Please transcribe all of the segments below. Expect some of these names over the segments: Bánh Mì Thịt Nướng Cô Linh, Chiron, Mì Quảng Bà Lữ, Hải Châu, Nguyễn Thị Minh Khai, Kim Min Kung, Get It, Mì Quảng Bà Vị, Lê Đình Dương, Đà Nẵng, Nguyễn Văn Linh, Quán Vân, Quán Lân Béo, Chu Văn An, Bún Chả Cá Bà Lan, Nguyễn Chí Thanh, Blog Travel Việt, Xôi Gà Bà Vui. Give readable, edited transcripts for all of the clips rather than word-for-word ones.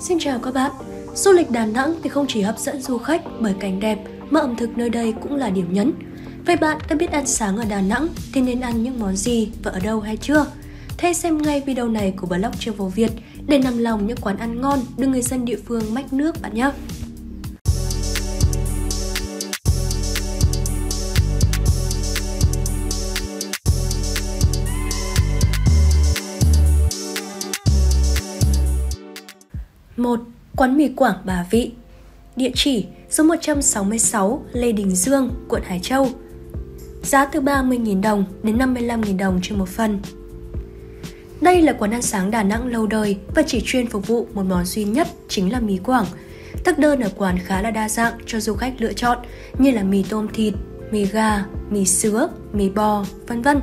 Xin chào các bạn! Du lịch Đà Nẵng thì không chỉ hấp dẫn du khách bởi cảnh đẹp mà ẩm thực nơi đây cũng là điểm nhấn. Vậy bạn đã biết ăn sáng ở Đà Nẵng thì nên ăn những món gì và ở đâu hay chưa? Hãy xem ngay video này của Blog Travel Việt để nằm lòng những quán ăn ngon được người dân địa phương mách nước bạn nhé! Một. Quán mì Quảng Bà Vị. Địa chỉ số 166 Lê Đình Dương, quận Hải Châu. Giá từ 30.000 đồng đến 55.000 đồng trên một phần. Đây là quán ăn sáng Đà Nẵng lâu đời và chỉ chuyên phục vụ một món duy nhất, chính là mì Quảng. Thực đơn ở quán khá là đa dạng cho du khách lựa chọn như là mì tôm thịt, mì gà, mì sứa, mì bò, vân vân.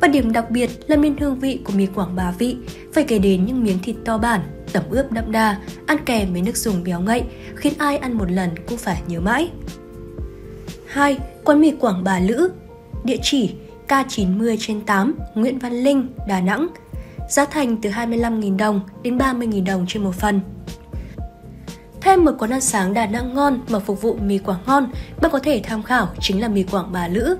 Và điểm đặc biệt là miền hương vị của mì Quảng Bà Vị phải kể đến những miếng thịt to bản, tẩm ướp đậm đà, ăn kèm với nước dùng béo ngậy, khiến ai ăn một lần cũng phải nhớ mãi. 2. Quán mì Quảng Bà Lữ. Địa chỉ K90/8 Nguyễn Văn Linh, Đà Nẵng. Giá thành từ 25.000 đồng đến 30.000 đồng trên một phần. Thêm một quán ăn sáng Đà Nẵng ngon mà phục vụ mì Quảng ngon, bạn có thể tham khảo chính là mì Quảng Bà Lữ.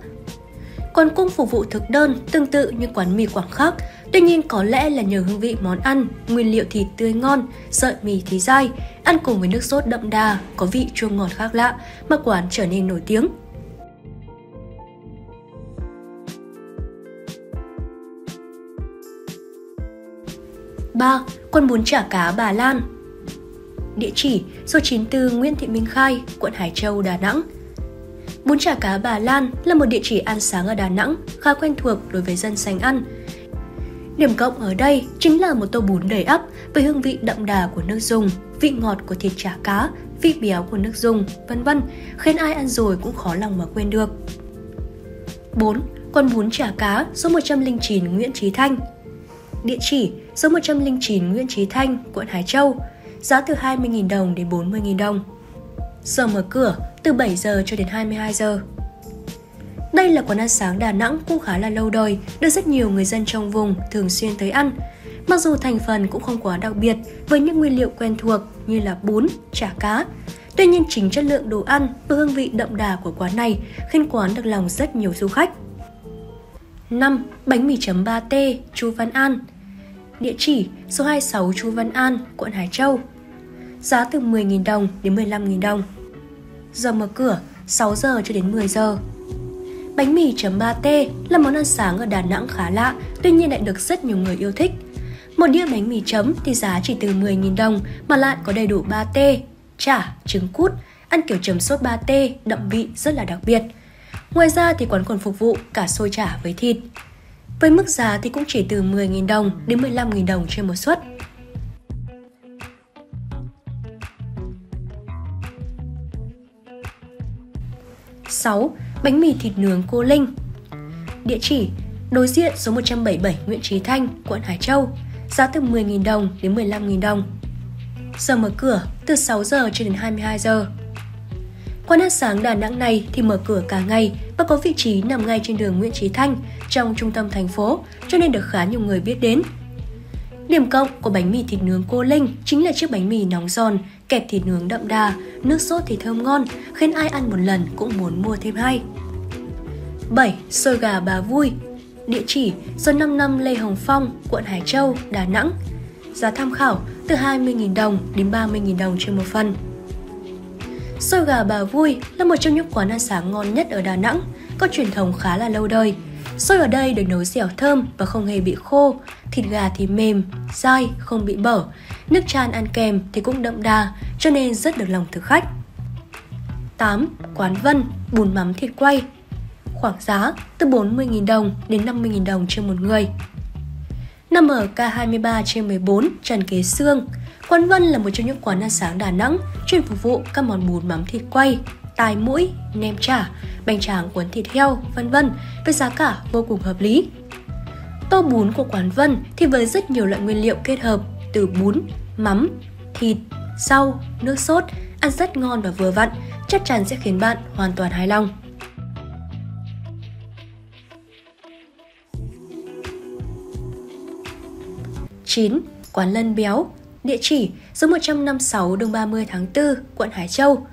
Còn cũng phục vụ thực đơn tương tự như quán mì Quảng khác, tuy nhiên có lẽ là nhờ hương vị món ăn, nguyên liệu thịt tươi ngon, sợi mì thì dai, ăn cùng với nước sốt đậm đà, có vị chua ngọt khác lạ mà quán trở nên nổi tiếng. 3. Quán bún chả cá Bà Lan. Địa chỉ số 94 Nguyễn Thị Minh Khai, quận Hải Châu, Đà Nẵng. Bún chả cá Bà Lan là một địa chỉ ăn sáng ở Đà Nẵng khá quen thuộc đối với dân sành ăn. Điểm cộng ở đây chính là một tô bún đầy ắp với hương vị đậm đà của nước dùng, vị ngọt của thịt chả cá, vị béo của nước dùng, vân vân, khiến ai ăn rồi cũng khó lòng mà quên được. 4. Quán bún chả cá số 109 Nguyễn Chí Thanh. Địa chỉ số 109 Nguyễn Chí Thanh, quận Hải Châu. Giá từ 20.000 đồng đến 40.000 đồng. Giờ mở cửa từ 7 giờ cho đến 22 giờ. Đây là quán ăn sáng Đà Nẵng cũng khá là lâu đời, được rất nhiều người dân trong vùng thường xuyên tới ăn. Mặc dù thành phần cũng không quá đặc biệt với những nguyên liệu quen thuộc như là bún, chả cá. Tuy nhiên chính chất lượng đồ ăn và hương vị đậm đà của quán này khiến quán được lòng rất nhiều du khách. 5. Bánh mì chấm 3T Chu Văn An. Địa chỉ số 26 Chu Văn An, quận Hải Châu. Giá từ 10.000 đồng đến 15.000 đồng. Giờ mở cửa 6 giờ cho đến 10 giờ. Bánh mì chấm 3T là món ăn sáng ở Đà Nẵng khá lạ, tuy nhiên lại được rất nhiều người yêu thích. Một đĩa bánh mì chấm thì giá chỉ từ 10.000 đồng mà lại có đầy đủ 3T, chả, trứng cút, ăn kiểu chấm sốt 3T đậm vị rất là đặc biệt. Ngoài ra thì quán còn phục vụ cả xôi chả với thịt. Với mức giá thì cũng chỉ từ 10.000 đồng đến 15.000 đồng trên một suất. 6. Bánh mì thịt nướng Cô Linh. Địa chỉ đối diện số 177 Nguyễn Chí Thanh, quận Hải Châu. Giá từ 10.000 đồng đến 15.000 đồng. Giờ mở cửa từ 6 giờ cho đến 22 giờ. Quán ăn sáng Đà Nẵng này thì mở cửa cả ngày và có vị trí nằm ngay trên đường Nguyễn Chí Thanh trong trung tâm thành phố, cho nên được khá nhiều người biết đến. Điểm cộng của bánh mì thịt nướng Cô Linh chính là chiếc bánh mì nóng giòn, kẹp thịt nướng đậm đà, nước sốt thì thơm ngon, khiến ai ăn một lần cũng muốn mua thêm hai. 7. Xôi gà Bà Vui. Địa chỉ số 55 Lê Hồng Phong, quận Hải Châu, Đà Nẵng. Giá tham khảo từ 20.000 đồng đến 30.000 đồng trên một phần. Xôi gà Bà Vui là một trong những quán ăn sáng ngon nhất ở Đà Nẵng, có truyền thống khá là lâu đời. Xôi ở đây được nấu dẻo thơm và không hề bị khô, thịt gà thì mềm, dai, không bị bở. Nước chan ăn kèm thì cũng đậm đà, cho nên rất được lòng thực khách. 8. Quán Vân, bún mắm thịt quay. Khoảng giá từ 40.000 đồng đến 50.000 đồng trên một người. Nằm ở K23/14 Trần Kế Xương, quán Vân là một trong những quán ăn sáng Đà Nẵng chuyên phục vụ các món bún mắm thịt quay, tai mũi, nem chả, bánh tráng cuốn thịt heo, vân vân, với giá cả vô cùng hợp lý. Tô bún của quán Vân thì với rất nhiều loại nguyên liệu kết hợp từ bún, mắm, thịt, rau, nước sốt, ăn rất ngon và vừa vặn, chắc chắn sẽ khiến bạn hoàn toàn hài lòng. 9. Quán Lân Béo. Địa chỉ số 156 đường 30 tháng 4, quận Hải Châu.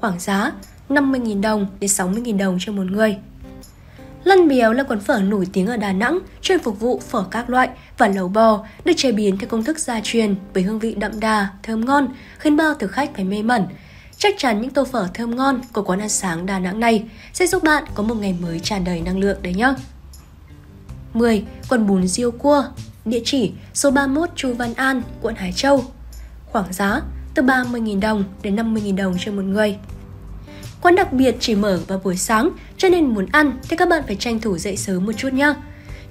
Khoảng giá 50.000 đồng đến 60.000 đồng cho một người. Lân Béo là quán phở nổi tiếng ở Đà Nẵng, chuyên phục vụ phở các loại và lẩu bò, được chế biến theo công thức gia truyền với hương vị đậm đà, thơm ngon, khiến bao thực khách phải mê mẩn. Chắc chắn những tô phở thơm ngon của quán ăn sáng Đà Nẵng này sẽ giúp bạn có một ngày mới tràn đầy năng lượng đấy nhé. 10. Quán bún riêu cua. Địa chỉ số 31 Chu Văn An, quận Hải Châu. Khoảng giá từ 30.000 đồng đến 50.000 đồng cho một người. Quán đặc biệt chỉ mở vào buổi sáng, cho nên muốn ăn thì các bạn phải tranh thủ dậy sớm một chút nhé.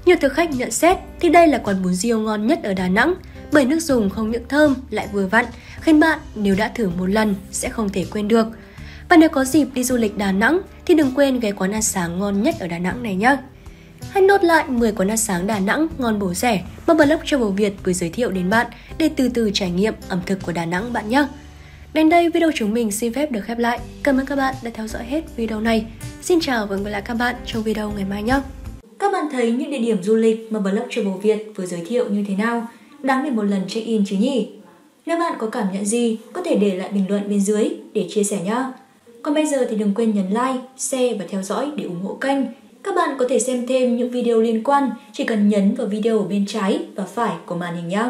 Nhiều thực khách nhận xét thì đây là quán bún riêu ngon nhất ở Đà Nẵng, bởi nước dùng không những thơm lại vừa vặn, khiến bạn nếu đã thử một lần sẽ không thể quên được. Và nếu có dịp đi du lịch Đà Nẵng thì đừng quên ghé quán ăn sáng ngon nhất ở Đà Nẵng này nhé. Hãy nốt lại 10 quán ăn sáng Đà Nẵng ngon bổ rẻ mà Blog Travel Việt vừa giới thiệu đến bạn để từ từ trải nghiệm ẩm thực của Đà Nẵng bạn nhé. Đến đây video chúng mình xin phép được khép lại. Cảm ơn các bạn đã theo dõi hết video này. Xin chào và hẹn gặp lại các bạn trong video ngày mai nhé. Các bạn thấy những địa điểm du lịch mà Blog Travel Việt vừa giới thiệu như thế nào? Đáng để một lần check in chứ nhỉ? Nếu bạn có cảm nhận gì, có thể để lại bình luận bên dưới để chia sẻ nhé. Còn bây giờ thì đừng quên nhấn like, share và theo dõi để ủng hộ kênh. Các bạn có thể xem thêm những video liên quan, chỉ cần nhấn vào video ở bên trái và phải của màn hình nhé.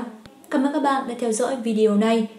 Cảm ơn các bạn đã theo dõi video này.